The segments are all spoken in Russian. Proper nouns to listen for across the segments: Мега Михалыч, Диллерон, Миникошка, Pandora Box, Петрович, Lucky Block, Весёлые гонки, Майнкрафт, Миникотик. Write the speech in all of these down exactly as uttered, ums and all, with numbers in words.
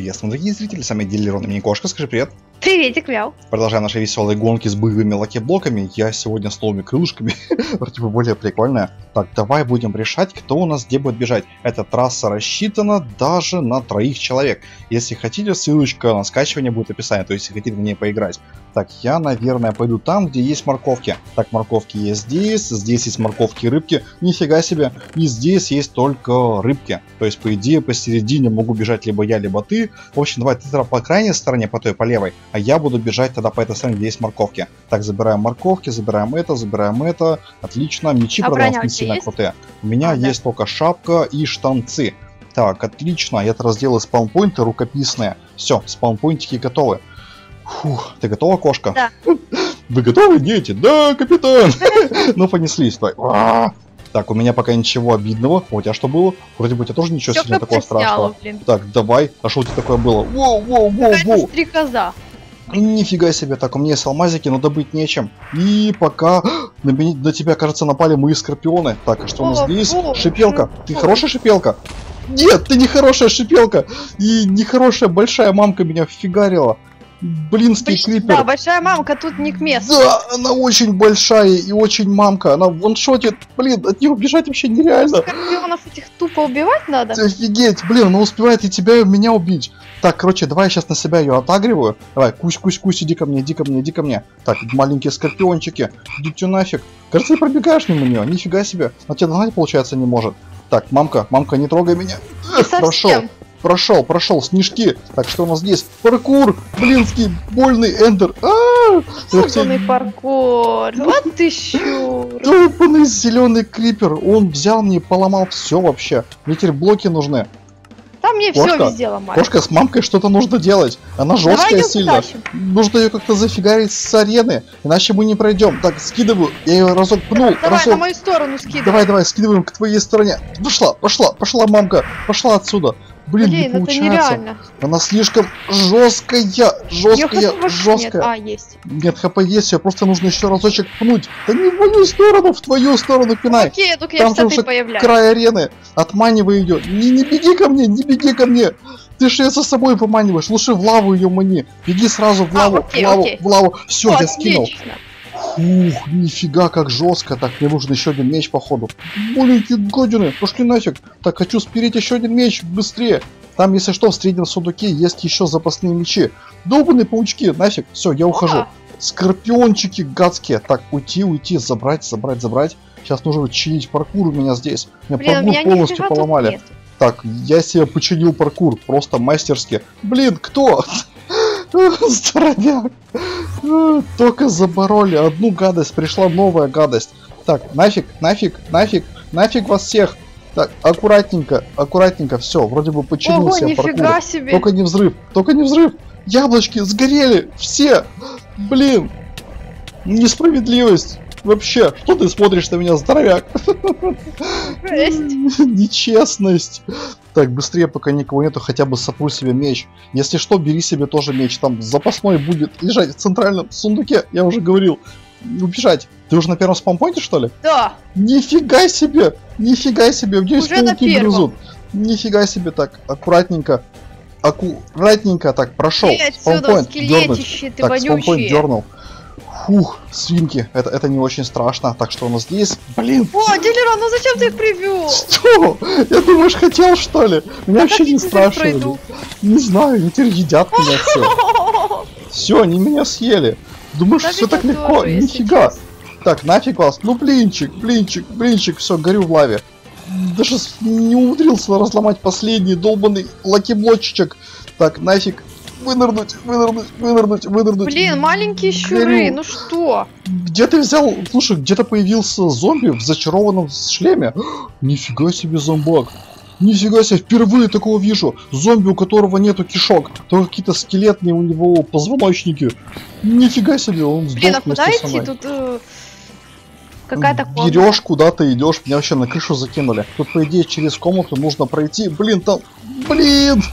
Приветствуем, дорогие зрители, с вами Диллерон и Миникошка, скажи привет. Приветик, мяу. Продолжаем наши веселые гонки с боевыми лаки-блоками. Я сегодня с новыми крылышками, вроде бы более прикольная. Так, давай будем решать, кто у нас где будет бежать. Эта трасса рассчитана даже на троих человек. Если хотите, ссылочка на скачивание будет в описании, то есть если хотите в ней поиграть. Так, я, наверное, пойду там, где есть морковки. Так, морковки есть здесь, здесь есть морковки и рыбки. Нифига себе. И здесь есть только рыбки. То есть, по идее, посередине могу бежать либо я, либо ты. В общем, давай ты по крайней стороне, по той, по левой. А я буду бежать тогда по этой стороне, где есть морковки. Так, забираем морковки, забираем это, забираем это. Отлично. Мечи, а продавцы сильно крутые. У меня а, есть да. только шапка и штанцы. Так, отлично. Я это разделаю спаунпоинты рукописные. Все, спаунпоинтики готовы. Фух, ты готова, кошка? Да. Вы готовы, дети? Да, капитан! Ну, понеслись. Так, у меня пока ничего обидного. У тебя что было? Вроде бы у тебя тоже ничего сильно такого страшного. Так, давай. А что у тебя такое было? Воу, воу, воу, воу. Стрекоза. Нифига себе. Так, у меня есть алмазики, но добыть нечем. И пока на, меня, на тебя, кажется, напали мои скорпионы. Так, а что у нас здесь? Шипелка. Ты хорошая шипелка? Нет, ты нехорошая шипелка. И нехорошая большая мамка меня фигарила. Блинский клипер. Да, большая мамка тут не к месту. Да, она очень большая и очень мамка. Она ваншотит. Блин, от нее убежать вообще нереально. Скорпионов этих тупо убивать надо? Офигеть, блин, она успевает и тебя, и меня убить. Так, короче, давай я сейчас на себя ее отагриваю. Давай, кусь-кусь-кусь, иди ко мне, иди ко мне, иди ко мне. Так, маленькие скорпиончики. Идите нафиг. Кажется, ты пробегаешь мимо нее. Нифига себе. А тебя догнать, получается, не может. Так, мамка, мамка, не трогай меня. Эх, прошел. Прошел, прошел, снежки. Так, что у нас здесь? Паркур! Блинский, больный эндер. Ааа! Зеленый паркур. Вот ты щур. Тупанный зеленый крипер. Он взял мне и поломал все вообще. Мне теперь блоки нужны. Там мне все везде ломали. Кошка, с мамкой что-то нужно делать. Она жесткая сильно. Нужно ее как-то зафигарить с арены. Иначе мы не пройдем. Так, скидываю. Я ее разок пнул. Давай, на мою сторону скидывай. Давай, давай, скидываем к твоей стороне. Пошла, пошла, пошла, мамка. Пошла отсюда. Блин, Блин, не это получается. Нереально. Она слишком жесткая, жесткая, жесткая. Нет, а, есть. Нет, хп есть, ее просто нужно еще разочек пнуть. Да не в мою сторону, в твою сторону пинай. Окей, только я там уже край арены. Отманивай ее. Не, не беги ко мне, не беги ко мне. Ты же ее со собой поманиваешь. Лучше в лаву ее мани. Беги сразу в лаву, а, окей, в лаву, окей. в лаву. Все, О, я скинул. Отлично. Ух, нифига как жестко. Так, мне нужен еще один меч, походу. Маленькие годины, пошли нафиг. Так, хочу спереть еще один меч, быстрее. Там, если что, в среднем сундуке есть еще запасные мечи. Долбанные паучки, нафиг. Все, я ухожу. А. Скорпиончики гадские. Так, уйти, уйти, забрать, забрать, забрать. Сейчас нужно чинить паркур у меня здесь. Меня паркур полностью поломали. Так, я себе починил паркур, просто мастерски. Блин, кто? Здоровяк. Только забороли. Одну гадость, пришла новая гадость. Так, нафиг, нафиг, нафиг, нафиг вас всех. Так, аккуратненько, аккуратненько. Все, вроде бы починил себе паркур. Себе. Только не взрыв, только не взрыв. Яблочки сгорели, все. Блин, несправедливость. Вообще, что ты смотришь на меня, здоровяк? Нечестность. Так, быстрее, пока никого нету, хотя бы сопру себе меч. Если что, бери себе тоже меч. Там запасной будет лежать в центральном сундуке, я уже говорил. Убежать. Ты уже на первом спампойнте, что ли? Да. Нифига себе! Нифига себе! Где пауки грызут? Нифига себе, так, аккуратненько. Аккуратненько, так, прошел. Спампойнт дернуть. Так, спампойнт дернул. Фух, свинки, это, это не очень страшно. Так, что у нас здесь? Блин. О, Диллерон, ну зачем ты их привел? Что? Я думаешь, хотел, что ли? Меня а вообще не страшно. Не знаю, они теперь едят меня все. Все, они меня съели. Думаешь, все так легко? Нифига. Так, нафиг вас. Ну, блинчик, блинчик, блинчик. Все, горю в лаве. Даже не умудрился разломать последний долбанный лаки-блочечек. Так, нафиг. Вынырнуть, вынырнуть, вынырнуть, вынырнуть. Блин, маленькие щуры, ну что? Где ты взял? Слушай, где-то появился зомби в зачарованном шлеме. Нифига себе зомбак. Нифига себе, впервые такого вижу. Зомби, у которого нету кишок. Только какие-то скелетные у него позвоночники. Нифига себе, он сдох. Блин, а куда идти тут? Э, Какая-то комната. Берешь, куда ты идешь. Меня вообще на крышу закинули. Тут, по идее, через комнату нужно пройти. Блин, там... Блин!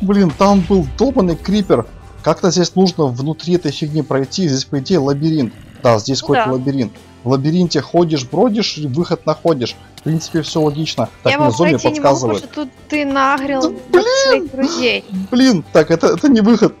Блин, там был долбанный крипер. Как-то здесь нужно внутри этой фигни пройти. Здесь, по идее, лабиринт. Да, здесь ну какой-то да. лабиринт. в лабиринте ходишь, бродишь, выход находишь. В принципе, все логично. Так я мне зомби подсказывает. Я тут ты нагрел да, блин, своих друзей. Блин, так, это, это не выход.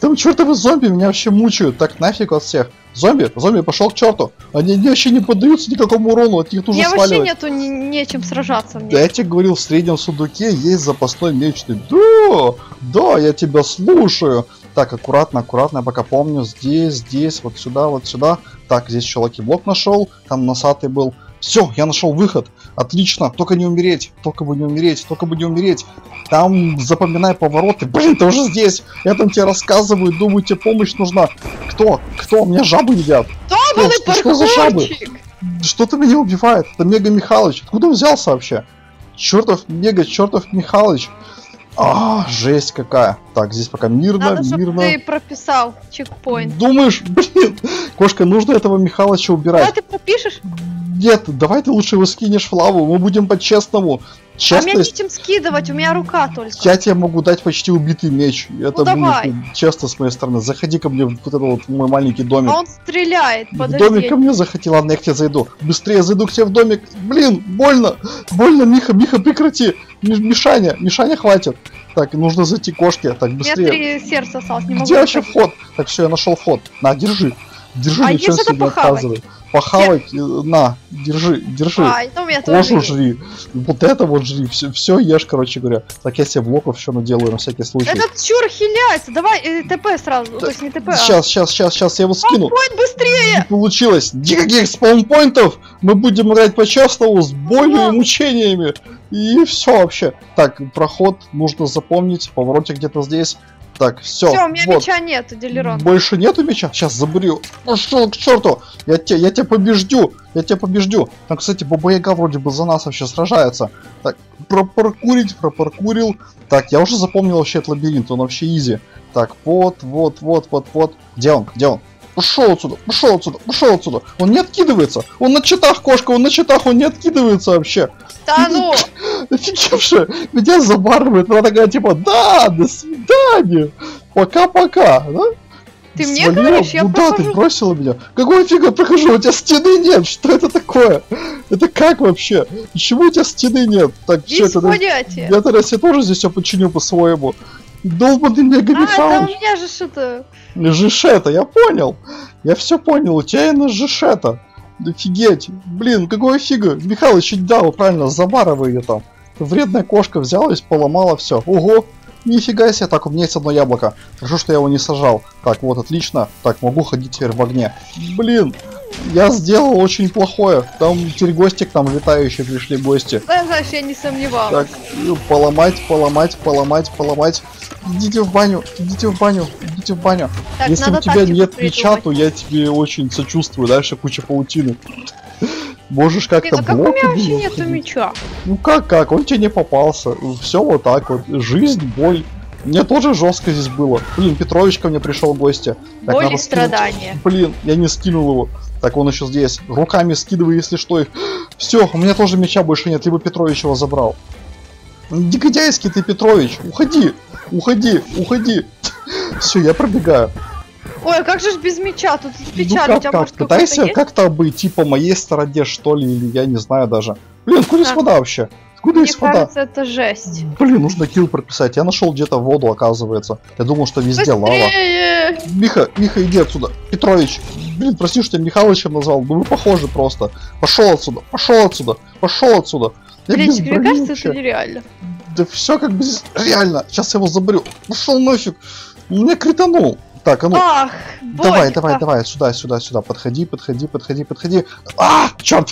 Там чертовы зомби меня вообще мучают. Так нафиг от всех. Зомби, зомби, пошел к черту. Они, они вообще не поддаются никакому урону, от них нужно сваливать. У меня вообще нету ни, нечем сражаться. Мне. Да я тебе говорил, в среднем сундуке есть запасной меч. Ты, да, да, я тебя слушаю. Так, аккуратно, аккуратно, я пока помню. Здесь, здесь, вот сюда, вот сюда. Так, здесь еще Lucky Block нашел, там носатый был. Все, я нашел выход. Отлично, только не умереть, только бы не умереть, только бы не умереть. Там запоминай повороты. Блин, ты уже здесь. Я там тебе рассказываю, думаю, тебе помощь нужна. Кто? Кто? Меня жабы едят. Кто, кто? Что, что за жабы? Что-то меня убивает. Это Мега Михалыч. Откуда взялся вообще? Чертов Мега, чертов Михалыч. А, жесть какая. Так, здесь пока мирно, Надо, мирно. Ты прописал чекпоинт. Думаешь, блин, кошка, нужно этого Михалыча убирать. Да, ты пропишешь? Нет, давай ты лучше его скинешь в лаву, мы будем по-честному. Честность... А меня нечем скидывать, у меня рука только. Я тебе могу дать почти убитый меч. Это ну, будет честно с моей стороны. Заходи ко мне в вот этот вот мой маленький домик. А он стреляет, подожди. В домик ко мне заходи, ладно, я к тебе зайду. Быстрее зайду к тебе в домик. Блин, больно, больно, Миха, Миха, прекрати. Мишаня, Мишаня, хватит. Так, нужно зайти к кошке, так, быстрее. У меня три сердца осталось, не могу. Где вообще вход? Так, все, я нашел вход. На, держи. Держи, а ничего себе показывай. Похавать, на, держи, держи. А, ну, кожу жри. Вот это вот жри, все, все ешь, короче говоря. Так я себе блоков еще наделаю на всякий случай. Этот чур хиляется, давай э, ТП сразу, да. То есть не ТП, Сейчас, а... сейчас, сейчас, сейчас я его скину. Спаунпойнт быстрее! Не получилось, никаких спаунпойнтов, мы будем играть по-честному с болью и мучениями. И все вообще. Так, проход нужно запомнить, поворотик где-то здесь. Так, все. Все, у меня вот. Меча нету, Диллерон. Больше нету меча? Сейчас забрю. Пошел к черту! Я тебя я тебя побеждю! Я тебя побеждю! Там, кстати, Баба-Яга вроде бы за нас вообще сражается. Так, пропаркурить, пропаркурил. Так, я уже запомнил вообще этот лабиринт, он вообще изи. Так, вот, вот, вот, вот, вот. Где он? Где он? Ушел отсюда, ушел отсюда, ушел отсюда. Он не откидывается. Он на читах, кошка, он на читах, он не откидывается вообще. Да ну! Офигевшая, меня забарывает. Она такая типа, да, до свидания. Пока-пока, да? Ты мне говоришь, я прохожу. Ну да, ты бросила меня. Какого фига прохожу? У тебя стены нет. Что это такое? Это как вообще? Почему у тебя стены нет? Так, что это? Я тогда себе тоже здесь все починю по-своему. Долбанный Мега Михалыч. А, у меня же шито. Жишета, я понял. Я все понял, у тебя именно жишета. Офигеть. Блин, какого фига? Михалыч чуть дал, правильно, забарывай ее там. Вредная кошка взялась, поломала все. Ого, нифига себе. Так, у меня есть одно яблоко. Хорошо, что я его не сажал. Так, вот, отлично. Так, могу ходить теперь в огне. Блин, я сделал очень плохое. Там теперь гостик, там летающие пришли гости. Да, знаешь, я не сомневалась. Так, поломать, поломать, поломать, поломать. Идите в баню, идите в баню, идите в баню. Так, если у тебя нет меча, то я тебе очень сочувствую. Дальше куча паутины. Можешь как-то... Блин, а как у меня вообще нету меча? Ну как, как? Он тебе не попался. Все вот так вот. Жизнь, боль. Мне тоже жестко здесь было. Блин, Петрович ко мне пришел в гости. Так, боль и страдания. Блин, я не скинул его. Так, он еще здесь. Руками скидывай, если что, их. Все, у меня тоже меча больше нет. Либо Петрович его забрал. Дикодяйский ты, Петрович. Уходи. Уходи, уходи. Все, я пробегаю. Ой, как же ж без меча? Тут печаль. Ну, как, как? Пытайся как-то обойти по моей стороне, что ли, или я не знаю даже. Блин, откуда есть вода вообще? Откуда есть вода? Мне кажется, это жесть. Блин, нужно килл прописать. Я нашел где-то воду, оказывается. Я думал, что везде лава. Миха, Миха, иди отсюда. Петрович, блин, прости, что я Михалычем назвал. Ну вы похожи просто. Пошел отсюда, пошел отсюда, пошел отсюда. Я блин, тебе кажется, вообще. Это нереально. Да все как бы здесь реально. Сейчас я его забрю. Ушел нафиг. Меня кританул. Так, а ну. Ах, давай, боль, давай, а... давай, сюда, сюда, сюда. Подходи, подходи, подходи, подходи. А, черт!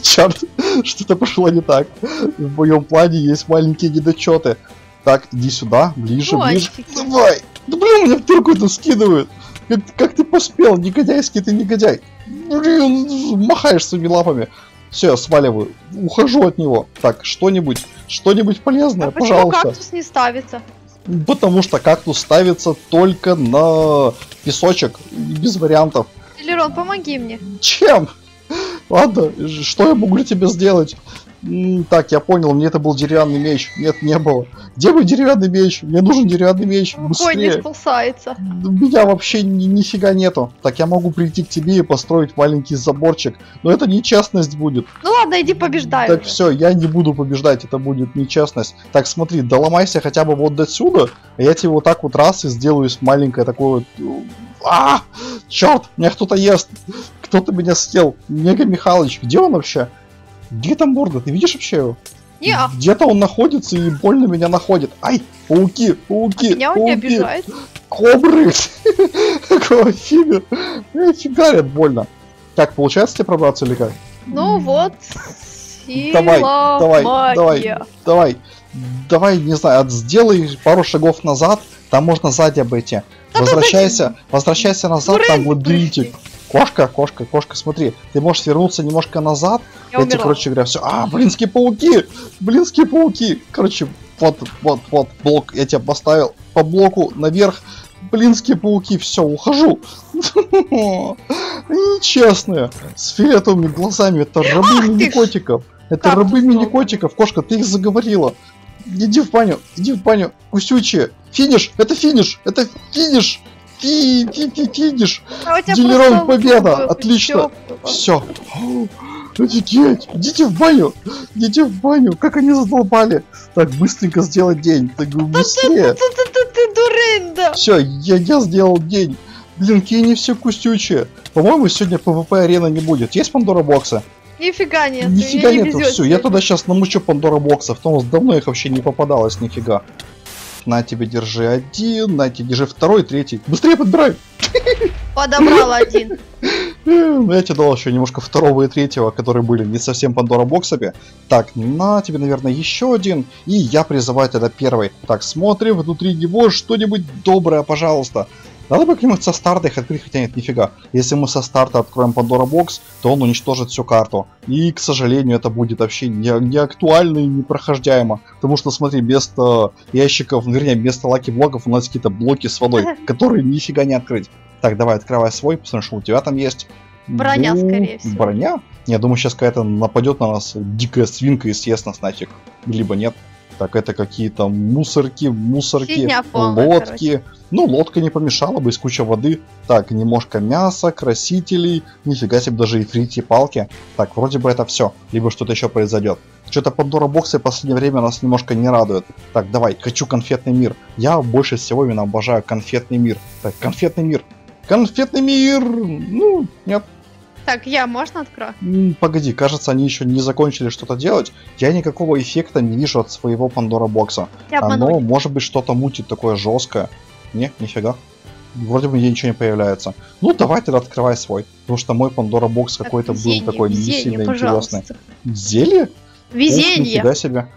Черт! Что-то пошло не так. В моем плане есть маленькие недочеты. Так, иди сюда, ближе, ой, ближе. Фиг. Давай! Да блин, меня в турку-то скидывают. Как, как ты поспел, негодяйский ты негодяй. Блин, махаешь своими лапами. Все, я сваливаю. Ухожу от него. Так, что-нибудь, что-нибудь полезное, а пожалуйста. Почему кактус не ставится? Потому что кактус ставится только на песочек, без вариантов. Диллерон, помоги мне. Чем? Ладно, что я могу тебе сделать? Так, я понял, мне это был деревянный меч. Нет, не было. Где мой деревянный меч? Мне нужен деревянный меч. Быстрее. Ой, не спасается. У меня вообще ни, нифига нету. Так, я могу прийти к тебе и построить маленький заборчик. Но это нечестность будет. Ну ладно, иди побеждай. Так, все, я не буду побеждать, это будет нечестность. Так, смотри, доломайся хотя бы вот до сюда. А я тебе вот так вот раз и сделаю маленькое такое вот... А, черт, меня кто-то ест. Кто-то меня съел. Мега Михалыч, где он вообще? Где там морда? Ты видишь вообще его? Yeah. Где-то он находится и больно меня находит. Ай, пауки, пауки, а меня пауки. Он не обижает. Кобры. Какого фига? Фигарят больно. Так, получается тебе пробраться или как? Ну вот. Давай, давай, давай, давай. Давай, не знаю, сделай пару шагов назад. Там можно сзади обойти. Возвращайся, возвращайся назад, там лабиринтик. Кошка, кошка, кошка, смотри, ты можешь свернуться немножко назад. Я эти, короче говоря, все. А, блинские пауки! Блинские пауки! Короче, вот, вот, вот, блок. Я тебя поставил по блоку наверх. Блинские пауки, все, ухожу. Нечестные. С фиолетовыми глазами. Это рабы миникотиков. Это рабы миникотиков. Кошка, ты их заговорила. Иди в баню, иди в баню, кусючие. Финиш! Это финиш! Это финиш! Фи, фи, фи, финиш! А Диллерон, победа! Был, Отлично! Все! Офигеть! Идите в баню! Идите в баню! Как они задолбали! Так, быстренько сделать день! Так, быстрее! Ты дурында! Все, я, я сделал день! Блин, какие они все кустючие! По-моему, сегодня пэ вэ пэ арена не будет. Есть Пандора Бокса? Нифига нет! Нифига нету! Не все, я туда сейчас намучу Пандора Бокса. Потому что давно их вообще не попадалось нифига. На тебе держи один, на тебе держи второй, третий. Быстрее подбирай! Подобрал один. Ну, я тебе дал еще немножко второго и третьего, которые были не совсем Пандора Боксами. Так, на тебе, наверное, еще один. И я призываю тогда первый. Так, смотрим, внутри него что-нибудь доброе, пожалуйста. Надо бы как-нибудь со старта их открыть, хотя нет, нифига. Если мы со старта откроем Pandora Box, то он уничтожит всю карту. И, к сожалению, это будет вообще не, не актуально и непрохождаемо. Потому что, смотри, вместо ящиков, вернее, вместо Lucky Block'ов у нас какие-то блоки с водой, которые нифига не открыть. Так, давай, открывай свой, посмотри, что у тебя там есть. Броня, ну, скорее всего. Броня? Я думаю, сейчас какая-то нападет на нас дикая свинка и съест нас нафиг. Либо нет. Так, это какие-то мусорки, мусорки, полная, лодки. Короче. Ну, лодка не помешала бы, из куча воды. Так, немножко мяса, красителей. Нифига себе, даже и ифрити палки. Так, вроде бы это все. Либо что-то еще произойдет. Что-то Pandora Box'ы в последнее время нас немножко не радует. Так, давай, хочу конфетный мир. Я больше всего именно обожаю конфетный мир. Так, конфетный мир. Конфетный мир! Ну, нет. Так, я можно открою? Погоди, кажется, они еще не закончили что-то делать. Я никакого эффекта не вижу от своего Pandora Box'а. Оно, может быть, что-то мутит такое жесткое. Нет, нифига. Вроде бы нигде ничего не появляется. Ну, давай тогда открывай свой. Потому что мой Pandora Box какой-то был такой не сильно интересный. Зелье? Везение! Ух, нифига себе.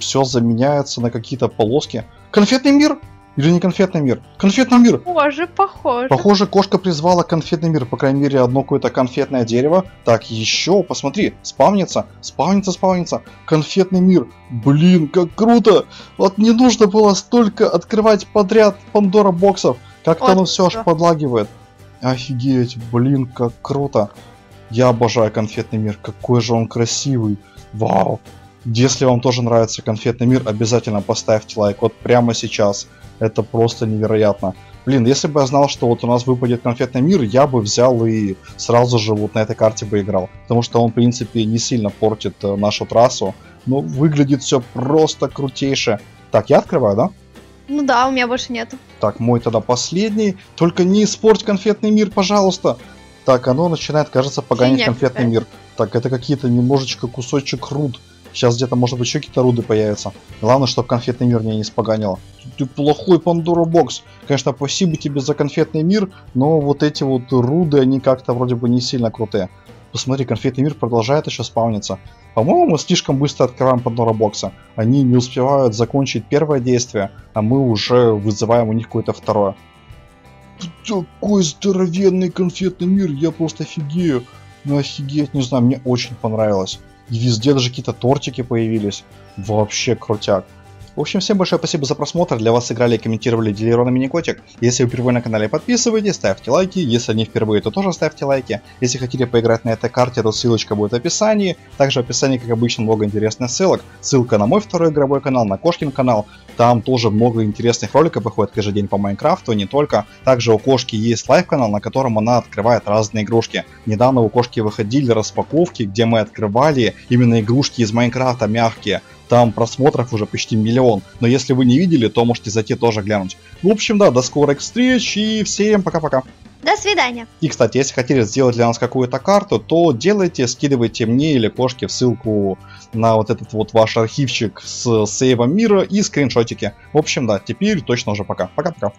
Все заменяется на какие-то полоски. Конфетный мир! Или не конфетный мир? Конфетный мир! Похоже, похоже. Похоже, кошка призвала конфетный мир. По крайней мере, одно какое-то конфетное дерево. Так, еще, посмотри, спавнится, спавнится, спавнится. Конфетный мир. Блин, как круто! Вот не нужно было столько открывать подряд Pandora Box'ов. Как-то оно все аж подлагивает. Офигеть, блин, как круто. Я обожаю конфетный мир. Какой же он красивый. Вау. Если вам тоже нравится конфетный мир, обязательно поставьте лайк. Вот прямо сейчас. Это просто невероятно. Блин, если бы я знал, что вот у нас выпадет конфетный мир, я бы взял и сразу же вот на этой карте бы играл. Потому что он, в принципе, не сильно портит нашу трассу. Но выглядит все просто крутейше. Так, я открываю, да? Ну да, у меня больше нету. Так, мой тогда последний. Только не испорть конфетный мир, пожалуйста. Так, оно начинает, кажется, поганить конфетный мир. Так, это какие-то немножечко кусочек руд. Сейчас где-то, может быть, еще какие-то руды появятся. Главное, чтобы конфетный мир меня не споганило. Ты плохой Pandora Box. Конечно, спасибо тебе за конфетный мир, но вот эти вот руды, они как-то вроде бы не сильно крутые. Посмотри, конфетный мир продолжает еще спавниться. По-моему, мы слишком быстро открываем Pandora Box'а. Они не успевают закончить первое действие, а мы уже вызываем у них какое-то второе. Такой здоровенный конфетный мир, я просто офигею. Ну офигеть, не знаю, мне очень понравилось. И везде даже какие-то тортики появились. Вообще крутяк. В общем, всем большое спасибо за просмотр. Для вас сыграли и комментировали Диллерон и Миникотик. Если вы впервые на канале, подписывайтесь, ставьте лайки. Если не впервые, то тоже ставьте лайки. Если хотите поиграть на этой карте, то ссылочка будет в описании. Также в описании, как обычно, много интересных ссылок. Ссылка на мой второй игровой канал, на Кошкин канал. Там тоже много интересных роликов выходит каждый день по Майнкрафту, не только. Также у Кошки есть лайв-канал, на котором она открывает разные игрушки. Недавно у Кошки выходили распаковки, где мы открывали именно игрушки из Майнкрафта мягкие. Там просмотров уже почти миллион. Но если вы не видели, то можете зайти тоже глянуть. В общем, да, до скорых встреч и всем пока-пока. До свидания. И, кстати, если хотели сделать для нас какую-то карту, то делайте, скидывайте мне или Кошке в ссылку на вот этот вот ваш архивчик с сейвом мира и скриншотики. В общем, да, теперь точно уже пока. Пока-пока.